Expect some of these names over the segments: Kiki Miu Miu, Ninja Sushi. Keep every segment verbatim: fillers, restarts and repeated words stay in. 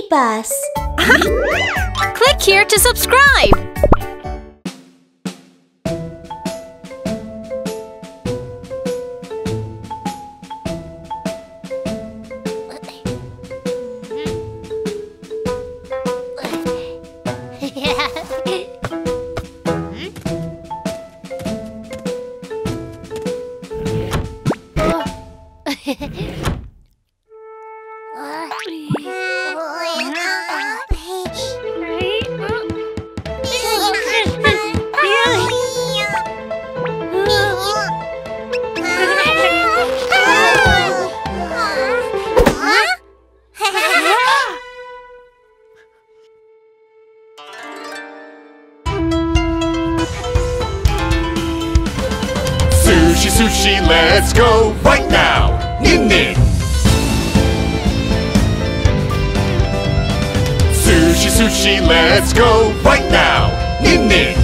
mini bus. Click here to subscribe. Sushi, let's go right now! Nin nin! Sushi, sushi, let's go right now! Nin nin!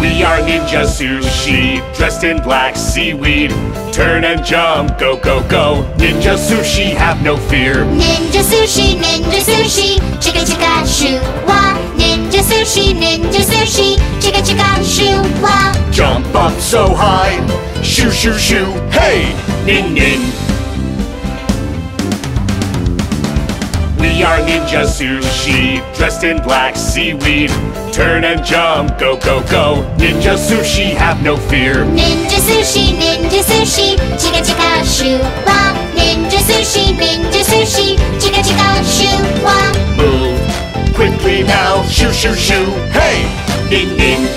We are Ninja Sushi, dressed in black seaweed. Turn and jump, go, go, go! Ninja Sushi, have no fear! Ninja Sushi, Ninja Sushi, chika chika shoo wa! Ninja Sushi, Ninja Sushi, chika chika shoo wah. Jump up so high, shoo shoo shoo, hey, nin nin. We are Ninja Sushi, dressed in black seaweed. Turn and jump, go go go, Ninja Sushi, have no fear. Ninja Sushi, Ninja Sushi, chika chika shoo wah. Ninja Sushi, Ninja Sushi, chika chika shoo wah. Move quickly now, shoo shoo shoo, hey, nin nin.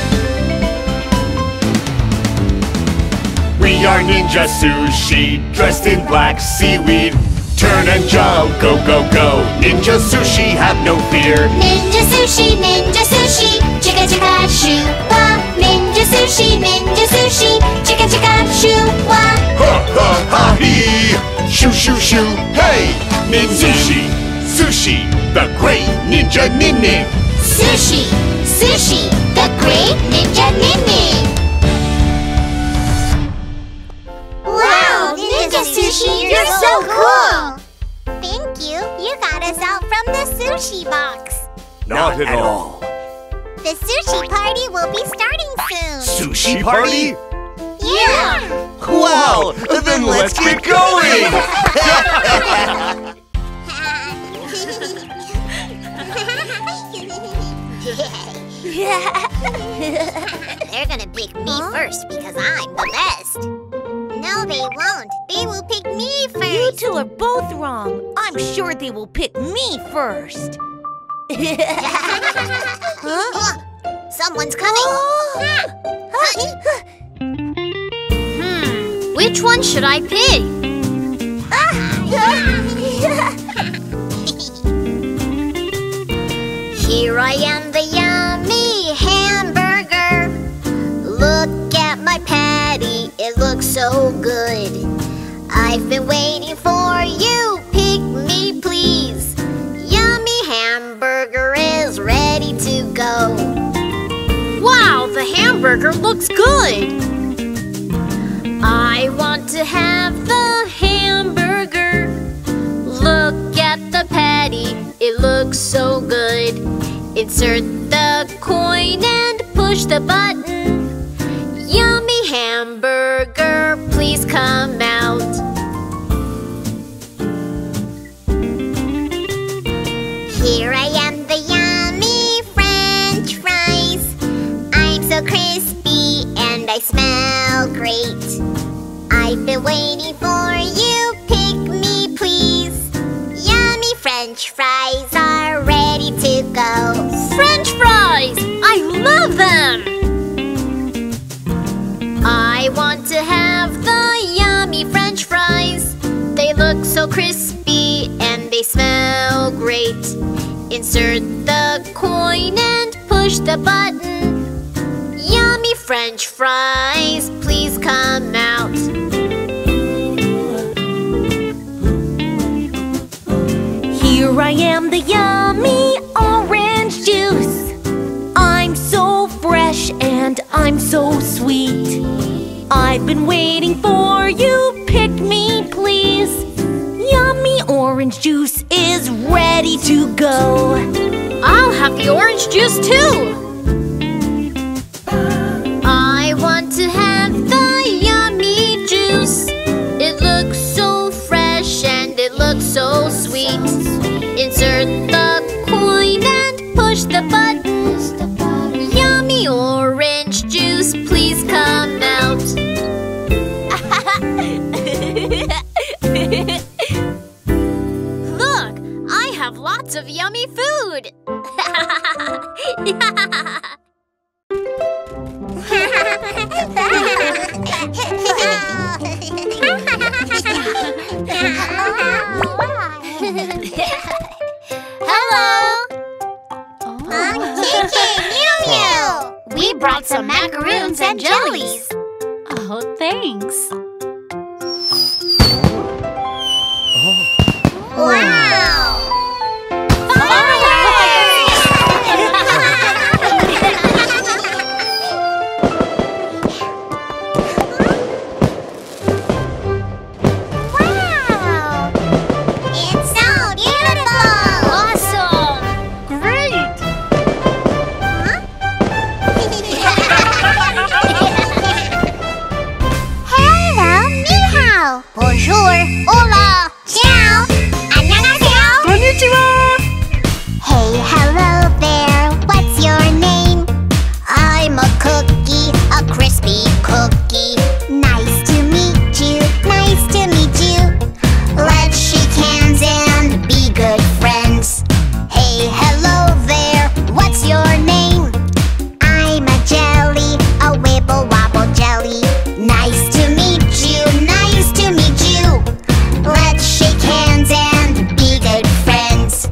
We are Ninja Sushi, dressed in black seaweed. Turn and jump, go go go, Ninja Sushi, have no fear. Ninja Sushi, Ninja Sushi, chika chika shoo wah. Ninja Sushi, Ninja Sushi, chika chika shoo wah. Ha ha ha hee, shoo shoo shoo, hey, nin sushi. Sushi, the great ninja nin nin. Sushi, sushi, the great ninja nin nin. Wow, Ninja Sushi, you're so cool! Thank you, you got us out from the sushi box. Not at all. The sushi party will be starting soon. Sushi party? Yeah! Wow, then let's get going! They're gonna pick me huh? first because I'm the best. No, they won't. They will pick me first. You two are both wrong. I'm sure they will pick me first. Huh? Oh, someone's coming. Oh. Hmm. Which one should I pick? Here I am, the yummy hamburger. Look at my patty, it looks so good. I've been waiting for you, pick me please. Yummy hamburger is ready to go. Wow, the hamburger looks good. I want to have the hamburger. Look at the patty, it looks so good. Insert the coin and push the button. Yummy hamburger, please come out. Here I am, the yummy French fries. I'm so crispy and I smell great. I've been waiting for you, pick me please. Yummy French fries are ready to go. French fries! I love them! I want to have the yummy French fries. They look so crispy and they smell great. Insert the coin and push the button. Yummy French fries, please come out. Here I am, the yummy orange juice. I'm so fresh and I'm so sweet. I've been waiting for you, pick me please. orange juice is ready to go. I'll have the orange juice too. I want to have the yummy juice. It looks so fresh and it looks so sweet. Insert the coin and push the button. Yummy orange juice, please come out. Look, I have lots of yummy food. Hello. I'm Kiki Miu Miu. We brought some macaroons and jellies. Oh, thanks. Wow! Fireworks! Wow! It's so beautiful! Awesome! Great! Huh? Hello, ni hao! Bonjour! Hola! Ciao! Hey, hello there, what's your name? I'm a cookie, a crispy cookie. Nice to meet you, nice to meet you. Let's shake hands and be good friends. Hey, hello there, what's your name? I'm a jelly, a wibble wobble jelly. Nice to meet you, nice to meet you. Let's shake hands and be good friends.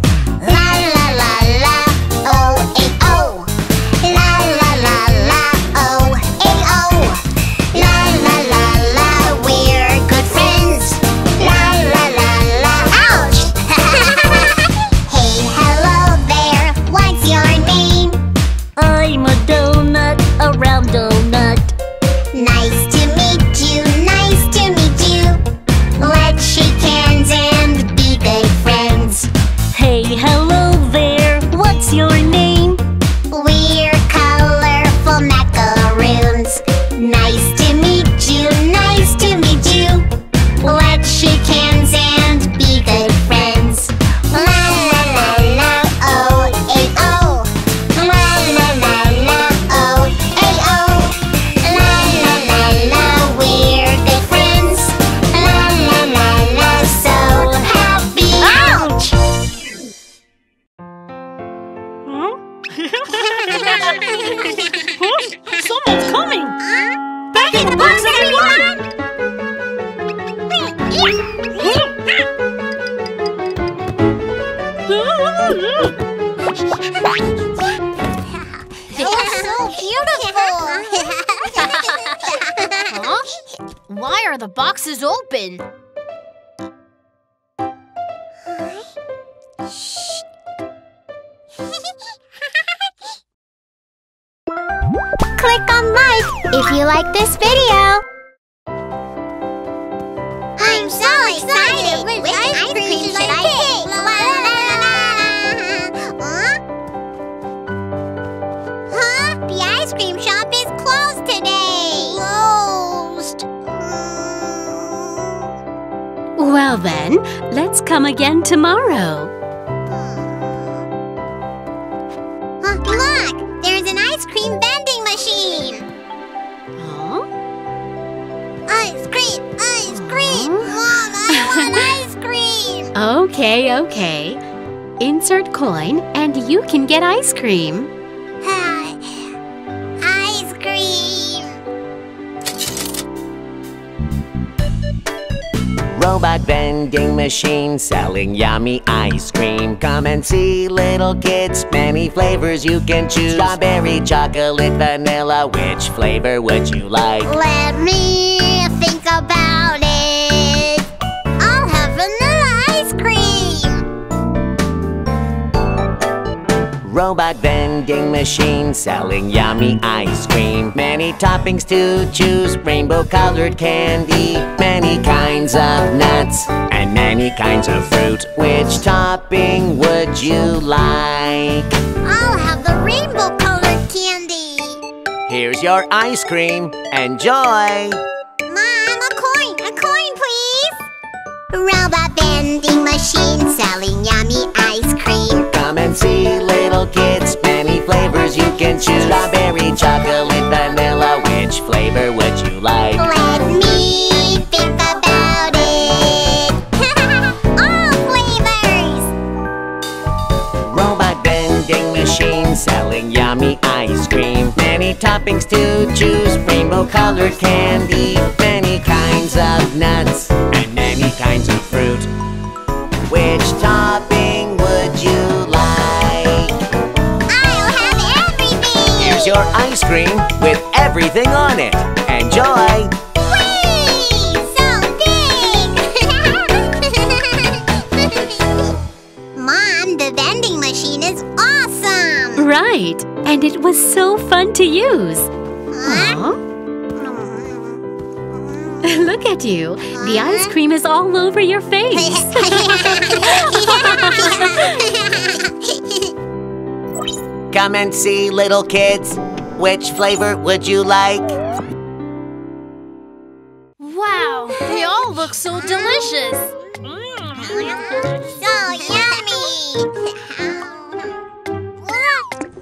Cream. Uh, ice cream. Robot vending machine selling yummy ice cream. Come and see, little kids, many flavors you can choose. Strawberry, chocolate, vanilla, which flavor would you like? Let me think about it. I'll have vanilla ice cream. Robot vending machine selling yummy ice cream. Many toppings to choose, rainbow colored candy, many kinds of nuts, and any kinds of fruit. Which topping would you like? I'll have the rainbow-colored candy. Here's your ice cream. Enjoy! Mom, a coin! A coin, please! Robot vending machine selling yummy ice cream. Come and see, little kids, many flavors you can choose. Strawberry, chocolate, vanilla, which flavor would you like? Let me think about it. All flavors! Robot vending machine selling yummy ice cream. Many toppings to choose, rainbow-colored candy, many kinds of nuts, and many kinds of fruit. Which topping would you like? I'll have everything! Here's your ice cream with everything on it. Enjoy! Whee! So big! Mom, the vending machine is awesome! Right! And it was so fun to use! Huh? Look at you! The ice cream is all over your face! Come and see, little kids! Which flavor would you like? Wow! They all look so delicious! So yummy!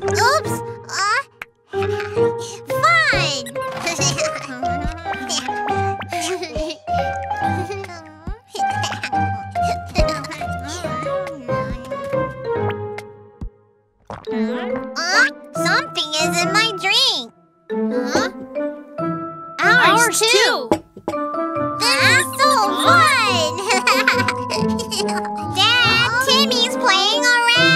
Oops! Uh, fun! uh, something is in my drink! Huh? Ours, Ours too! too. This uh, is so fun! Dad, Timmy's playing around!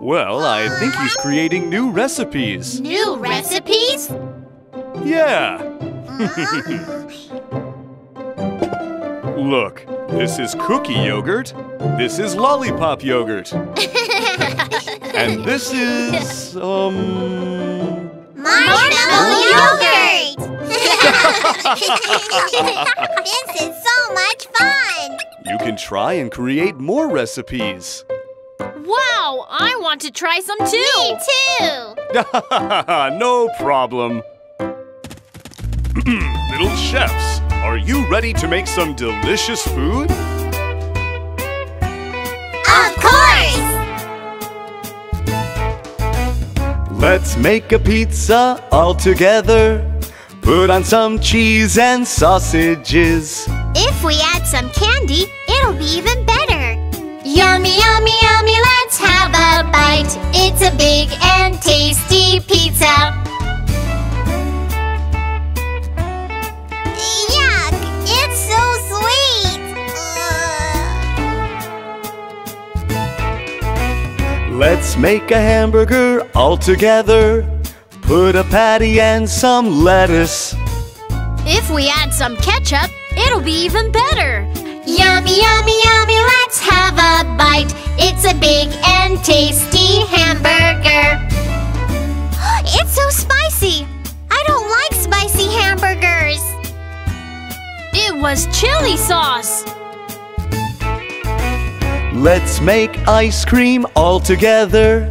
Well, I think he's creating new recipes. New recipes? Yeah. Look, this is cookie yogurt. This is lollipop yogurt. And this is, um... marshmallow yogurt! This is so much fun! You can try and create more recipes. Wow! I want to try some too! Me too! No problem. Little chefs, are you ready to make some delicious food? Of course! Let's make a pizza all together. Put on some cheese and sausages. If we add some candy, it'll be even better. Yummy, yummy, yummy, let's have a bite. It's a big and tasty pizza. Yuck, it's so sweet. Ugh. Let's make a hamburger all together. Put a patty and some lettuce. If we add some ketchup, it'll be even better. Yummy, yummy, yummy, let's have a bite. It's a big and tasty hamburger. It's so spicy. I don't like spicy hamburgers. It was chili sauce. Let's make ice cream all together.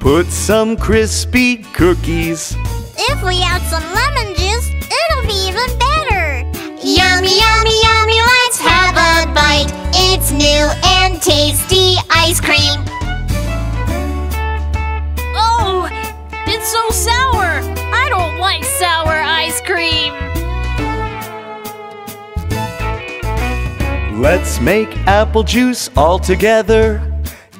Put some crispy cookies. If we add some lemon juice, it'll be even better. Yummy, yummy, yummy, let's have a bite. It's new and tasty ice cream. Oh, it's so sour. I don't like sour ice cream. Let's make apple juice all together.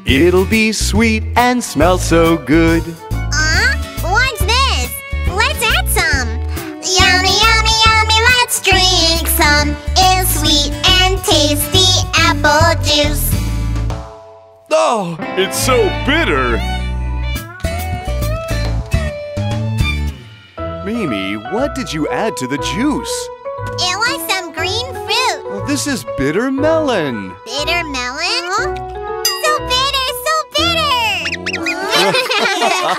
It'll be sweet and smell so good. Uh, what's this? Let's add some. Yummy, yummy, yummy, let's drink some. It's sweet and tasty apple juice. Oh, it's so bitter. Mimi, what did you add to the juice? It was some green fruit. Well, this is bitter melon. Bitter melon? Huh? Bitter, so bitter! Woohoo! Ah!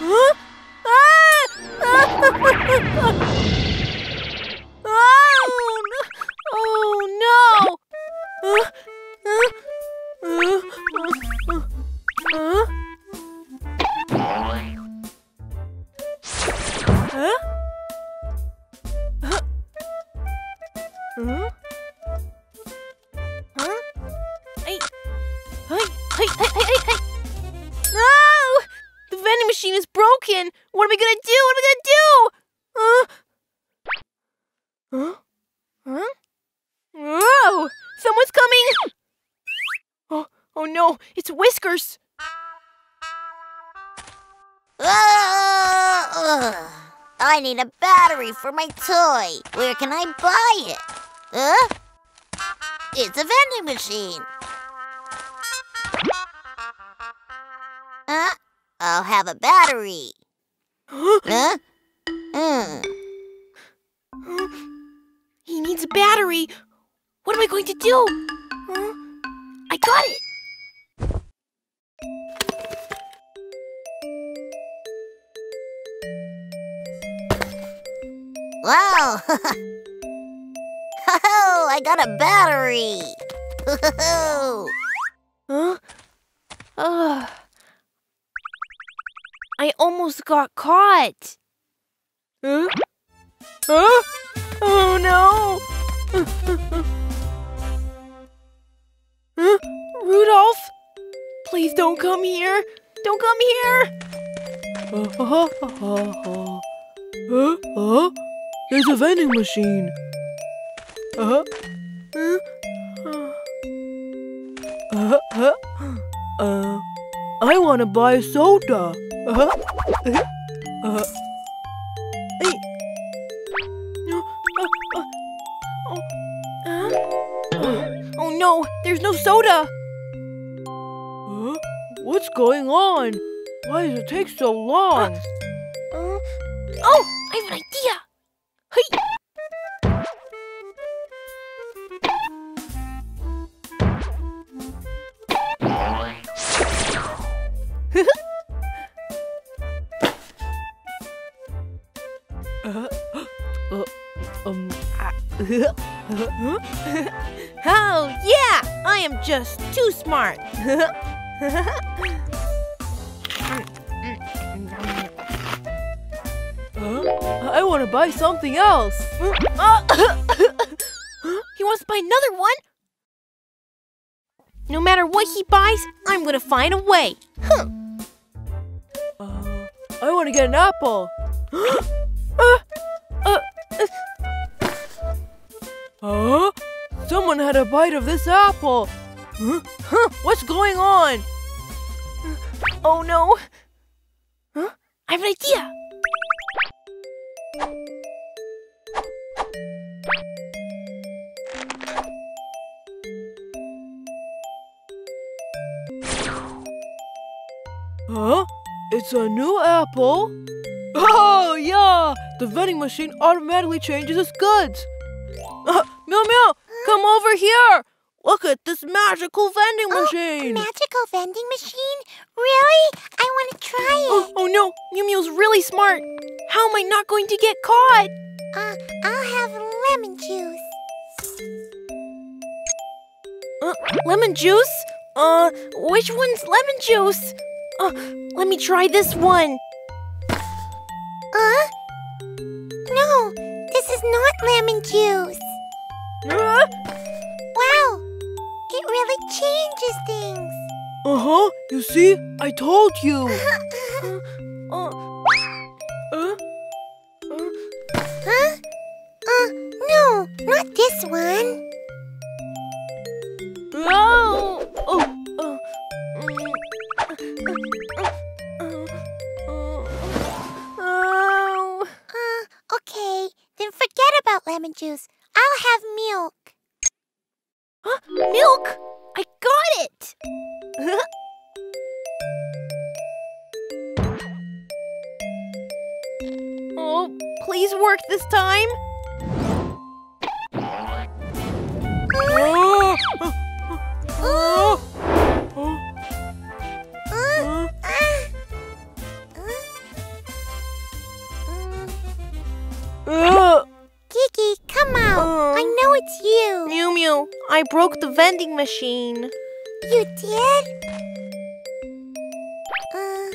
Huh? Ah! Oh no! Oh no! Huh? Huh? Huh? Huh? Huh? Huh? Huh? Huh? Huh? Hey! Hey! Hey! Hey! Hey! Hey! No! The vending machine is broken. What are we gonna do? What are we gonna do? Huh? Huh? Huh? Whoa! Someone's coming! Oh! Oh no! It's Whiskers! Oh! I need a battery for my toy. Where can I buy it? Huh? It's a vending machine. Huh? I'll have a battery. Huh? Mm. He needs a battery. What am I going to do? Huh? I got it. Wow! Oh, I got a battery! Huh? Uh, I almost got caught! Huh? Huh? Oh no! Huh? Rudolph? Please don't come here! Don't come here! Huh? Huh? Huh? There's a vending machine. Uh-huh. Uh-huh. Uh-huh. Uh, I want to buy a soda. Uh-huh. Uh-huh. Uh-huh. Hey. No. Uh, uh. Oh. Uh. Oh no, there's no soda. Huh? What's going on? Why does it take so long? Uh. Uh. Oh, I have an idea. Hey! uh, uh, um, uh, oh, yeah! I am just too smart! I want to buy something else. He wants to buy another one. No matter what he buys, I'm going to find a way. Huh. Uh, I want to get an apple. uh, uh, uh. Huh? Someone had a bite of this apple. Huh? Huh? What's going on? Oh no. Huh? I have an idea. Huh? It's a new apple? Oh, yeah! The vending machine automatically changes its goods. Uh, Miu Miu, come over here! Look at this magical vending oh, machine! Magical vending machine? Really? I want to try it! Oh, oh no! Miu Miu's really smart! How am I not going to get caught? Uh, I'll have lemon juice. Uh, lemon juice? Uh, which one's lemon juice? Uh, let me try this one. Huh? No, this is not lemon juice. Uh? Wow, it really changes things. Uh-huh, you see? I told you. uh, uh, uh, uh. Huh? Uh, no, not this one. Oh! Oh! Lemon juice. I'll have milk. Huh? Milk? I got it! Oh, Miu, please work this time. Oh! Oh! Oh! Huh? Uh, Kiki, come out. Uh, I know it's you. Miu Miu, I broke the vending machine. You did? Uh,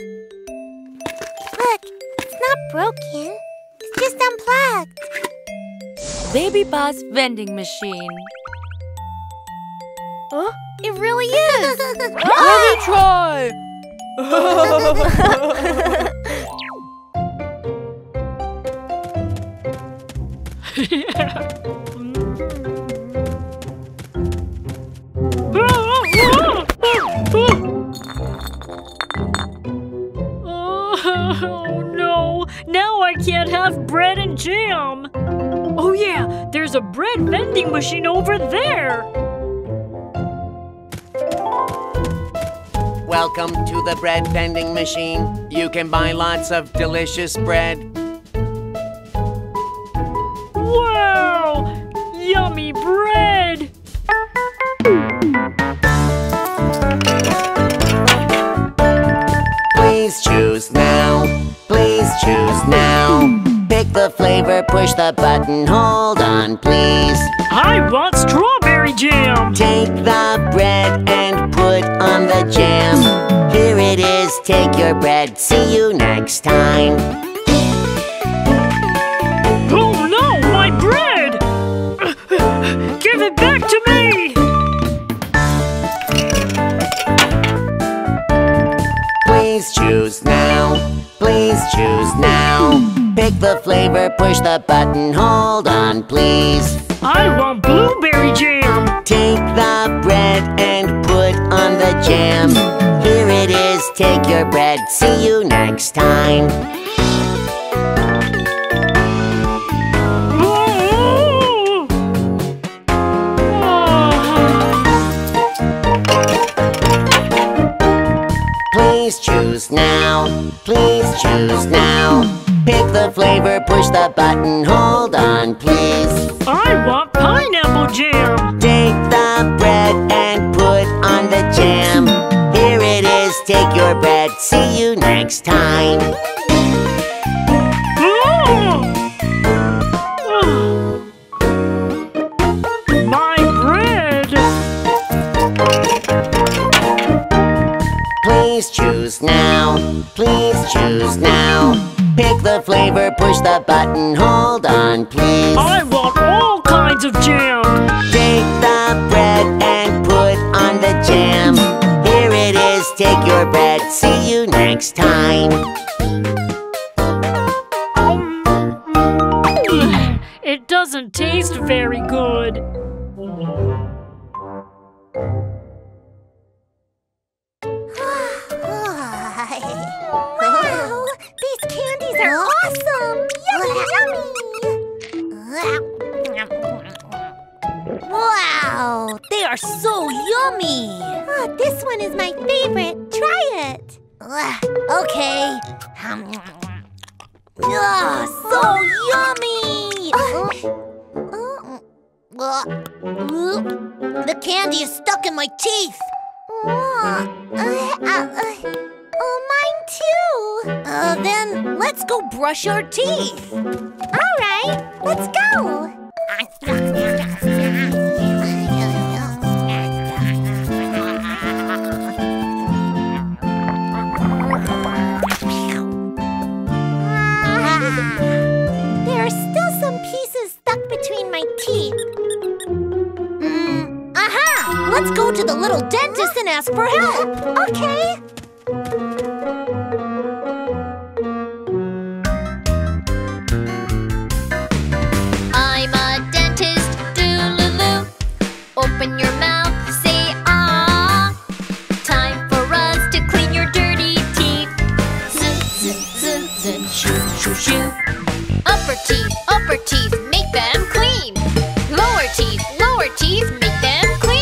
look, it's not broken. It's just unplugged. Baby Ba's vending machine. Huh? It really is! Let me try! Oh no! Now I can't have bread and jam! Oh yeah! There's a bread vending machine over there! Welcome to the bread vending machine. You can buy lots of delicious bread. Wow! Yummy bread! Please choose now. Please choose now. Pick the flavor, push the button, hold on, please. I want strawberry jam! Take the bread and put on the jam. Here it is, take your bread, see you next time. Oh no, my bread! Give it back to me! Please choose now, please choose now. Pick the flavor, push the button, hold on please. I want blueberry jam! Take the bread and put on the jam. Here it is, take your bread, see you next time. Whoa! Oh. Please choose now, please choose now. Pick the flavor, push the button, hold on please. I want pineapple jam! Take the bread and put on the jam. Here it is, take your bread, see you next time. My bread! Please choose now, please choose now. Pick the flavor, push the button, hold on please. I want all kinds of jam! Take the bread and put on the jam. Here it is, take your bread, see you next time. It doesn't taste very good. They're awesome! Yummy, yummy! Wow! They are so yummy! Oh, this one is my favorite. Try it! Okay. Oh, so yummy! Uh, the candy is stuck in my teeth! Oh, Oh, mine too! Uh, then let's go brush our teeth! Alright, let's go! There are still some pieces stuck between my teeth. Mm, aha! Let's go to the little dentist and ask for help! Okay! I'm a dentist, doo-loo-loo. Open your mouth, say ah. Time for us to clean your dirty teeth. Zoo, zoo, zoo, shoo, shoo, shoo. Upper teeth, upper teeth, make them clean. Lower teeth, lower teeth, make them clean.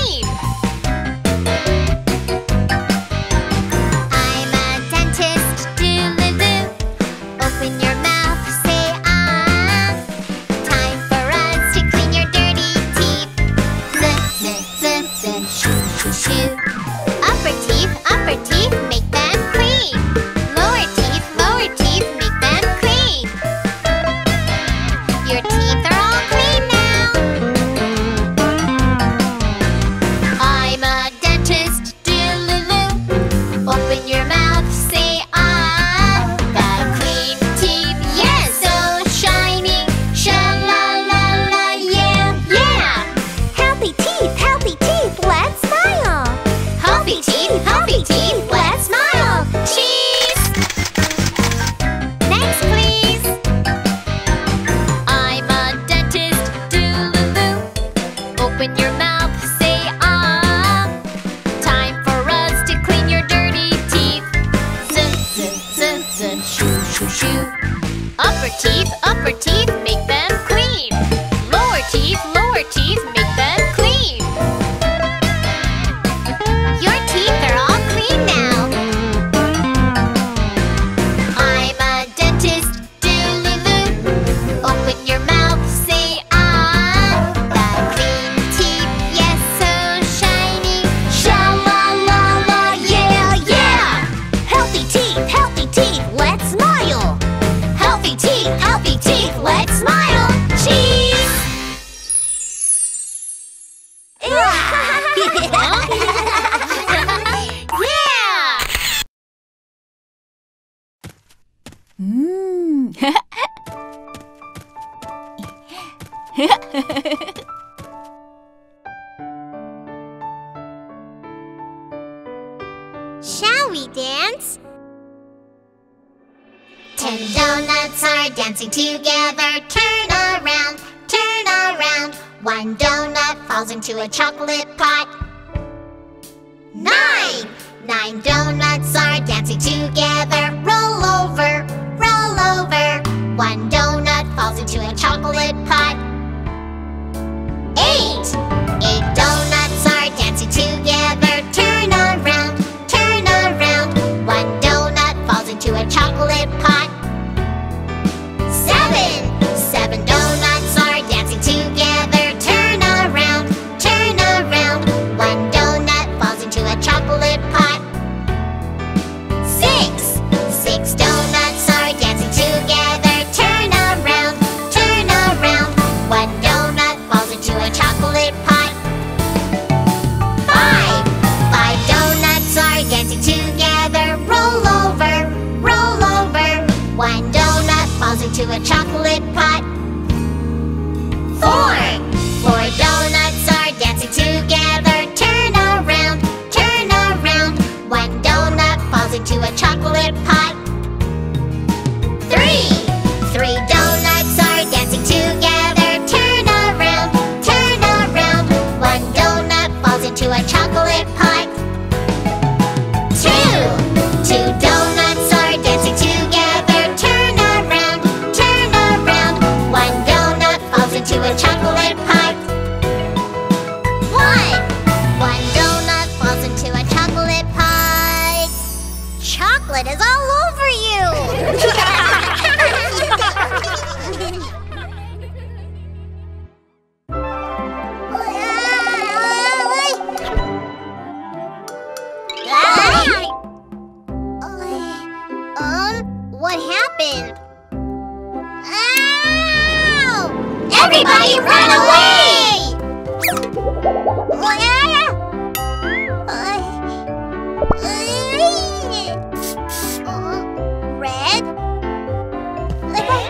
Shall we dance? Ten donuts are dancing together. Turn around, turn around. One donut falls into a chocolate pot. Nine! Nine donuts are dancing together. Roll over, roll over. One donut falls into a chocolate pot. Eight! Eight donuts are dancing together. Turn around, turn around. One donut falls into a chocolate pot. Seven! Seven donuts are dancing together. Turn around, turn around. One donut falls into a chocolate pot. Six! Six donuts are dancing together. Turn around, turn around. One donut falls into a chocolate pot. Five! Five donuts are dancing together. Roll over, roll over. One donut falls into a chocolate pot. Four! Four donuts are dancing together. Turn around, turn around. One donut falls into a chocolate pot. Three! Three donuts are dancing together. Turn around, turn around. One donut falls into a chocolate pot. Two! Two donuts are dancing together. Turn around, turn around. One donut falls into a chocolate pot. One! One donut falls into a chocolate pot. Chocolate is all over you! Um, what happened? Ow! Everybody run away! Red? Yeah!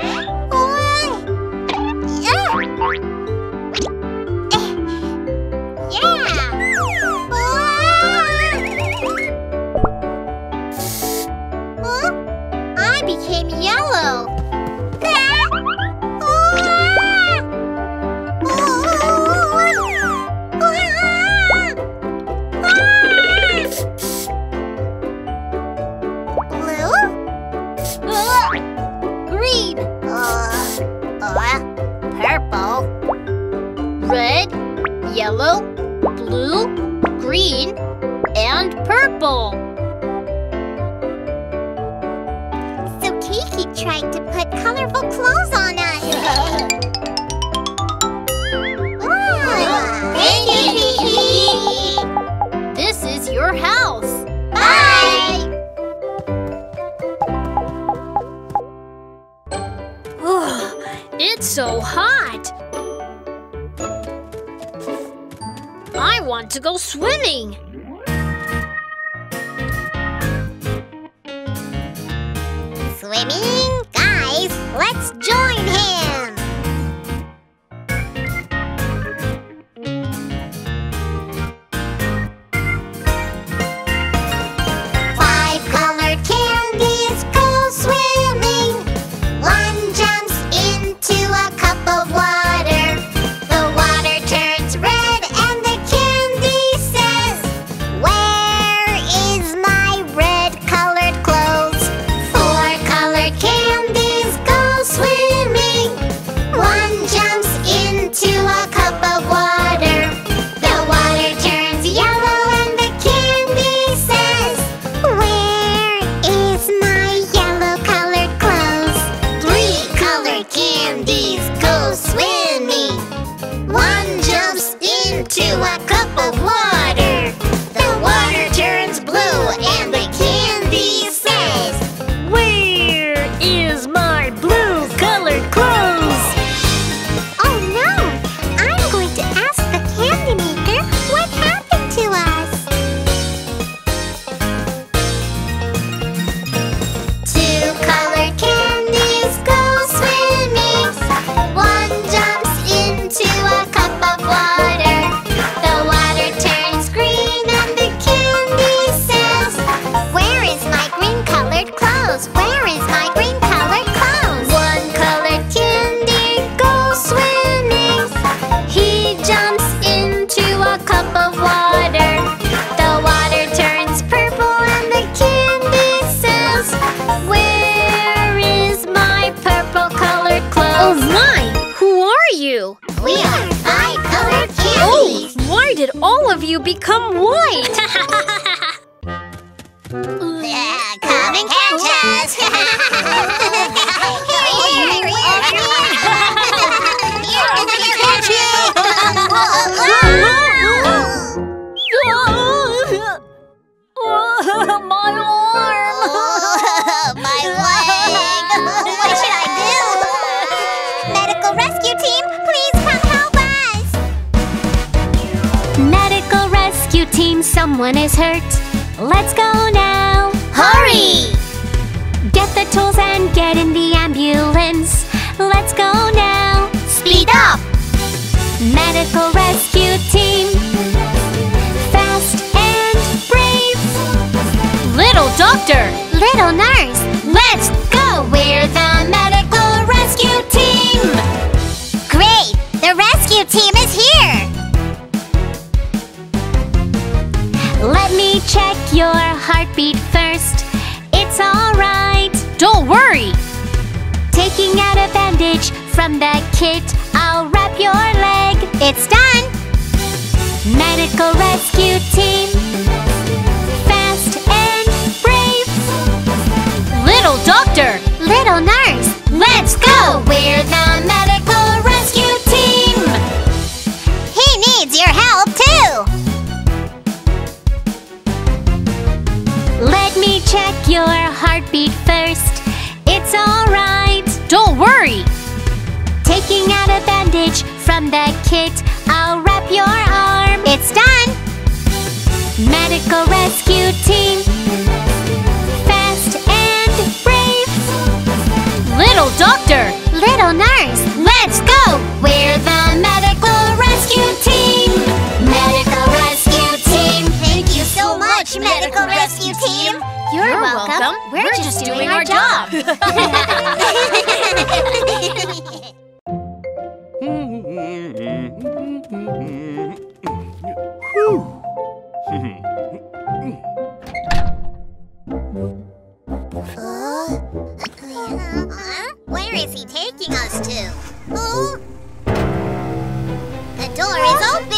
I became yellow! Green. Uh, uh, purple. Red, yellow, blue, green, and purple. So Kiki tried to put colorful clothes on us. Wow. Thank you, Kiki. This is your house. Bye. It's so hot! I want to go swimming! Swimming? Guys, let's join him! Five color candies, go swimming! One jumps into a cup of water. The water turns red and the candy says, "Where is my red-colored clothes?" Four colored candies go swimming. One jumps into a cup of water. The water turns yellow and the candy says, "Where is my yellow-colored clothes?" Three colored candies go swimming. One jumps into a cup of water. The water turns blue and the candy says, "Where is my blue-colored clothes?" Oh no! I'm going to ask the candy maker what happened to us. Two colored candies go swimming. One jumps in Oh my! Who are you? We are five-colored candies! Oh! Why did all of you become white? uh, come and catch us! Here, here, here! Here, my arm! Oh, my leg! What should I do? Medical rescue team, please come help us! Medical rescue team, someone is hurt. Let's go now! Hurry! Get the tools and get in the ambulance. Let's go now! Speed up! Medical rescue team, fast and brave. Little doctor! Little nurse! Let's go! We're the medical rescue team! Great! The rescue team is here! Let me check your heartbeat first. It's alright! Don't worry! Taking out a bandage from the kit, I'll wrap your leg. It's done! Medical rescue team, fast and brave. Little doctor! Little nurse! Let's go! We're the medical rescue team! He needs your help too! Let me check your heartbeat first. It's alright! Don't worry! Taking out a bandage from the kit, I'll wrap your arm. It's done! Medical rescue team, fast and brave. Little doctor! Little nurse! Let's go! We're the medical rescue team! Medical rescue team! Thank you so much, medical rescue team! You're, You're welcome. welcome. We're, We're just, just doing, doing our, our job. job. Where is he taking us to? Who? The door is open! What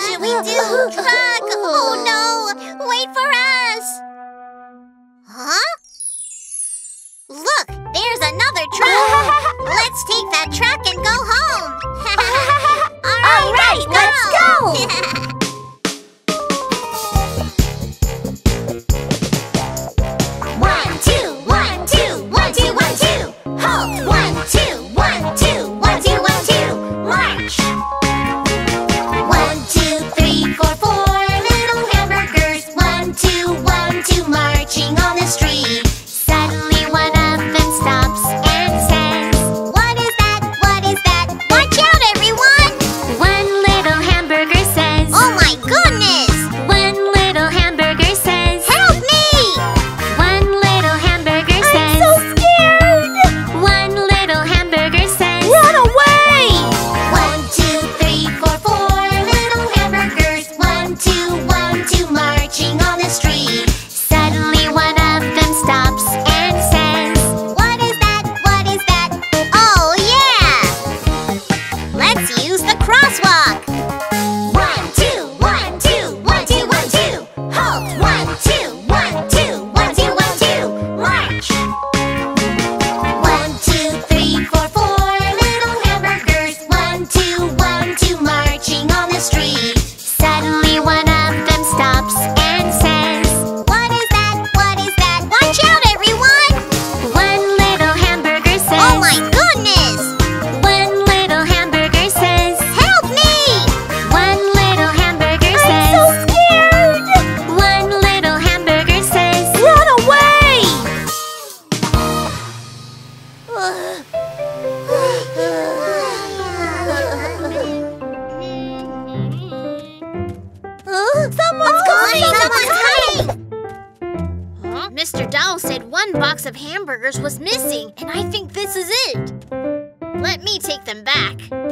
should we do? Truck! Oh no! one box of hamburgers was missing, and I think this is it. Let me take them back.